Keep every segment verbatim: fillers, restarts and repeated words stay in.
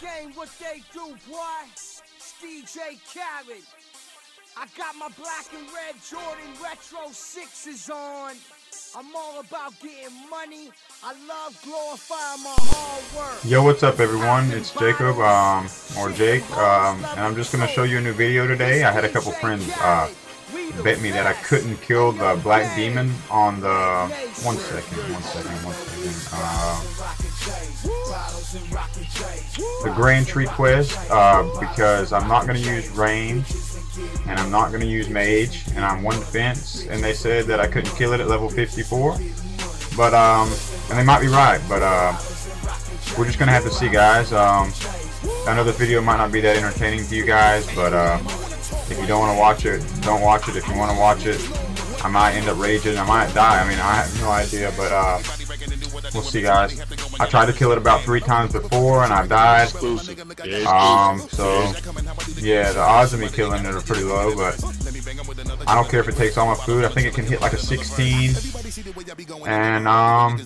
game what they do, boy. D J Khaled. I got my black and red Jordan Retro Sixes on. I'm all about getting money. I love glorifying my hard work. Yo, what's up everyone? It's Jacob, um, or Jake, um, and I'm just going to show you a new video today. I had a couple friends, uh, bet me that I couldn't kill the black demon on the... One second, one second, one second, uh, the grand tree quest, uh, because I'm not going to use rain, and I'm not going to use mage, and I'm one fence, and they said that I couldn't kill it at level fifty-four, but, um, and they might be right, but, uh, we're just going to have to see, guys. um, I know this video might not be that entertaining to you guys, but, uh, if you don't want to watch it, don't watch it. If you want to watch it, I might end up raging. I might die. I mean, I have no idea, but uh, we'll see, guys. I tried to kill it about three times before, and I died. Um, so, yeah, the odds of me killing it are pretty low, but I don't care if it takes all my food. I think it can hit like a sixteen, and um,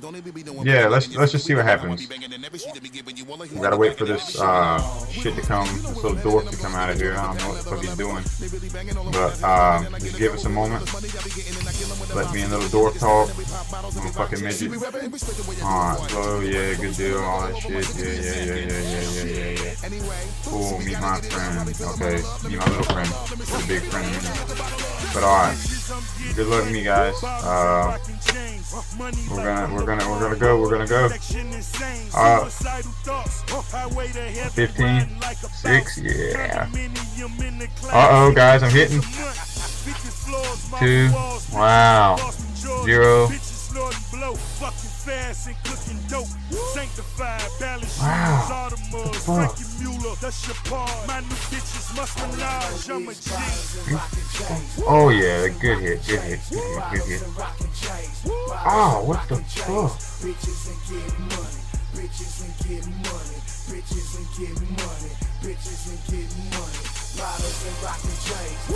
yeah, let's let's just see what happens. We gotta wait for this uh, shit to come, this little dork to come out of here. I don't know what the fuck he's doing, but um, just give us a moment. Let me and little dork talk. I'm a fucking midget. Alright, so yeah, good deal, all that shit. Yeah, yeah, yeah, yeah, yeah, yeah, yeah, yeah. Cool, meet my friend. Okay, meet my little friend. The big friend. But alright, good luck to me, guys. Uh, we're gonna, we're gonna, we're gonna go, we're gonna go. Uh, fifteen, six, yeah. Uh oh, guys, I'm hitting. Two, wow, zero. Wow, the fuck? Oh yeah, good hit, good hit, good hit. Oh, what the fuck?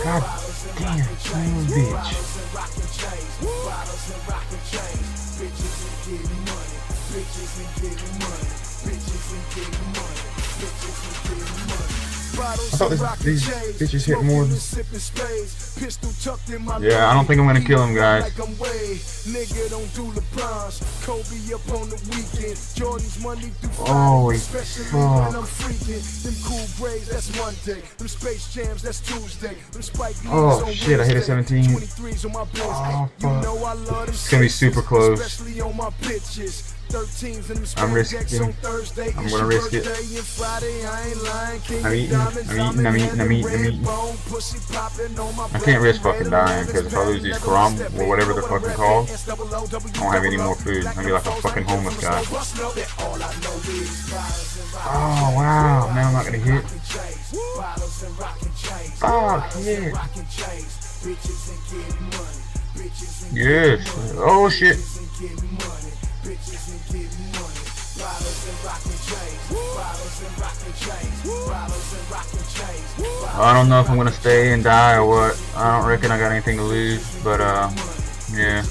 God damn, damn bitch. I thought these, these bitches hit more than... Yeah, I don't think I'm gonna kill him, guys. Oh, fuck. Oh, shit, I hit a seventeen. Oh, fuck. It's gonna be super close. I'm risking. I'm gonna risk it. I'm eating. I'm eating. I'm eating. I'm eating. I'm eating. I can't risk fucking dying, because if I lose these karam or whatever the fucking called, I won't have any more food. I'm gonna be like a fucking homeless guy. Oh wow! Now I'm not gonna hit. Fuck yeah! Yes. Oh shit. I don't know if I'm gonna stay and die or what. I don't reckon I got anything to lose, but uh, yeah.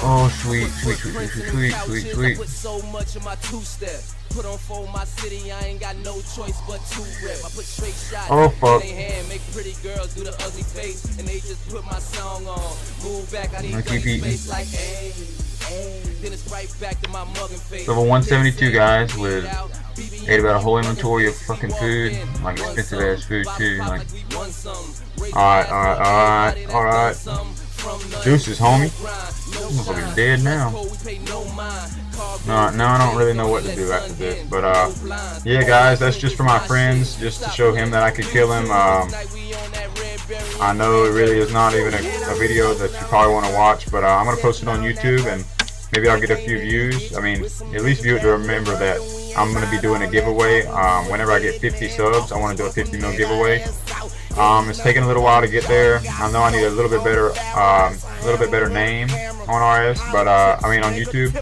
Oh sweet, sweet, sweet, sweet, sweet, sweet, sweet. So much of my two-step. Put on for my city, I ain't got no choice but to rip. I put straight shots in their hand, make pretty girls do the ugly face, and they just put my song on. Move back, I need face like hey, hey. Then it's right back to my mugging face. Level one seventy-two, guys, with ate about a whole inventory of fucking food, like expensive ass food too. Like, alright, alright, alright, alright. Deuces, homie. I'm fucking dead now. No, now I don't really know what to do after this, but uh, yeah, guys, that's just for my friends, just to show him that I could kill him. Um, I know it really is not even a, a video that you probably want to watch, but uh, I'm gonna post it on YouTube, and maybe I'll get a few views. I mean, at least view it to remember that I'm gonna be doing a giveaway. Um, whenever I get fifty subs, I want to do a fifty mil giveaway. Um, it's taking a little while to get there. I know I need a little bit better, um, a little bit better name on R S, but uh, I mean on YouTube.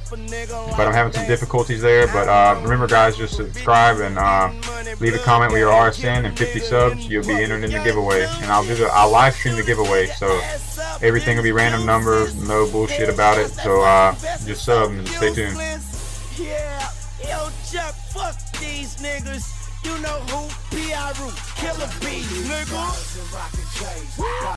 But I'm having some difficulties there. But uh, remember, guys, just subscribe and uh, leave a comment with your R S N and fifty subs. You'll be entered in the giveaway, and I'll do the I'll live stream the giveaway. So everything will be random numbers, no bullshit about it. So uh, just sub and stay tuned. up, fuck these niggas. You know who? P I Root, Killer Bees, nigga.